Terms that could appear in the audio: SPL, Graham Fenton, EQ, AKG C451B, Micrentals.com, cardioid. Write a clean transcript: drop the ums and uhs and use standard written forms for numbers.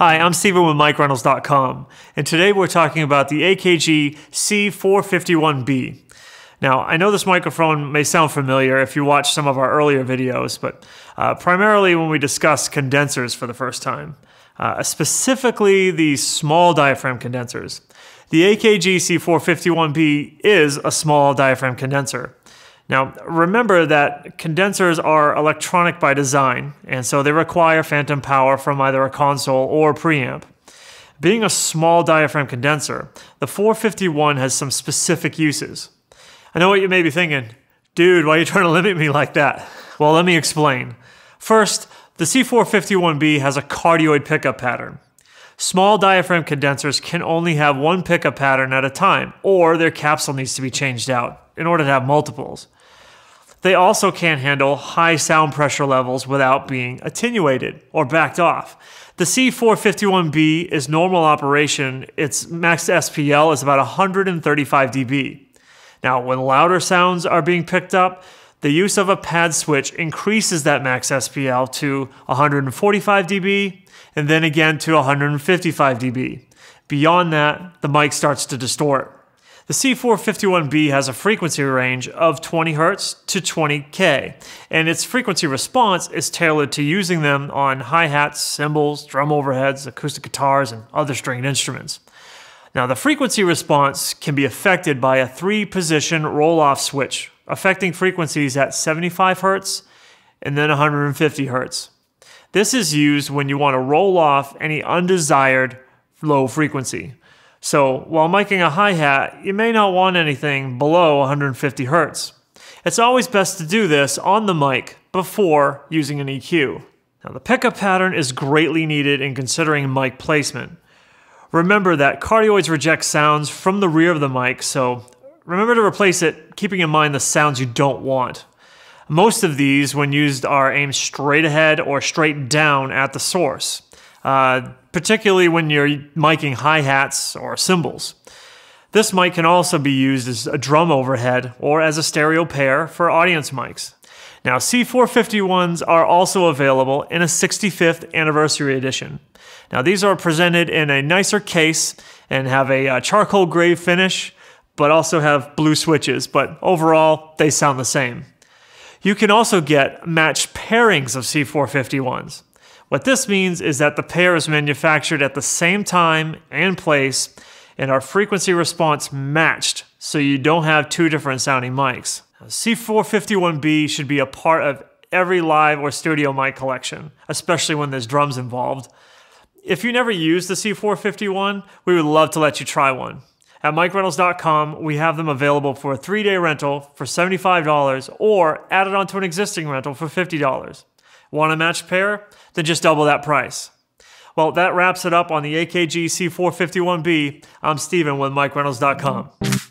Hi, I'm Steven with Micrentals.com, and today we're talking about the AKG C451B. Now, I know this microphone may sound familiar if you watched some of our earlier videos, but primarily when we discussed condensers for the first time, specifically the small diaphragm condensers. The AKG C451B is a small diaphragm condenser. Now, remember that condensers are electronic by design, and so they require phantom power from either a console or a preamp. Being a small diaphragm condenser, the 451 has some specific uses. I know what you may be thinking, dude, why are you trying to limit me like that? Well, let me explain. First, the C451B has a cardioid pickup pattern. Small diaphragm condensers can only have one pickup pattern at a time, or their capsule needs to be changed out in order to have multiples. They also can't handle high sound pressure levels without being attenuated or backed off. The C451B is normal operation. Its max SPL is about 135 dB. Now, when louder sounds are being picked up, the use of a pad switch increases that max SPL to 145 dB and then again to 155 dB. Beyond that, the mic starts to distort. The C451B has a frequency range of 20 Hz to 20K, and its frequency response is tailored to using them on hi-hats, cymbals, drum overheads, acoustic guitars, and other stringed instruments. Now, the frequency response can be affected by a three-position roll-off switch, affecting frequencies at 75 Hz and then 150 Hz. This is used when you want to roll off any undesired low frequency. So while miking a hi-hat, you may not want anything below 150 Hz. It's always best to do this on the mic before using an EQ. Now, the pickup pattern is greatly needed in considering mic placement. Remember that cardioids reject sounds from the rear of the mic, so remember to replace it, keeping in mind the sounds you don't want. Most of these, when used, are aimed straight ahead or straight down at the source. Particularly when you're miking hi-hats or cymbals. This mic can also be used as a drum overhead or as a stereo pair for audience mics. Now, C451s are also available in a 65th anniversary edition. Now, these are presented in a nicer case and have a charcoal gray finish, but also have blue switches, but overall, they sound the same. You can also get matched pairings of C451s. What this means is that the pair is manufactured at the same time and place and are frequency response matched, so you don't have two different sounding mics. C451B should be a part of every live or studio mic collection, especially when there's drums involved. If you never used the C451, we would love to let you try one. At Micrentals.com, we have them available for a 3-day rental for $75 or added onto an existing rental for $50. Want a matched pair? Then just double that price. Well, that wraps it up on the AKG C451B. I'm Steven with MikeReynolds.com.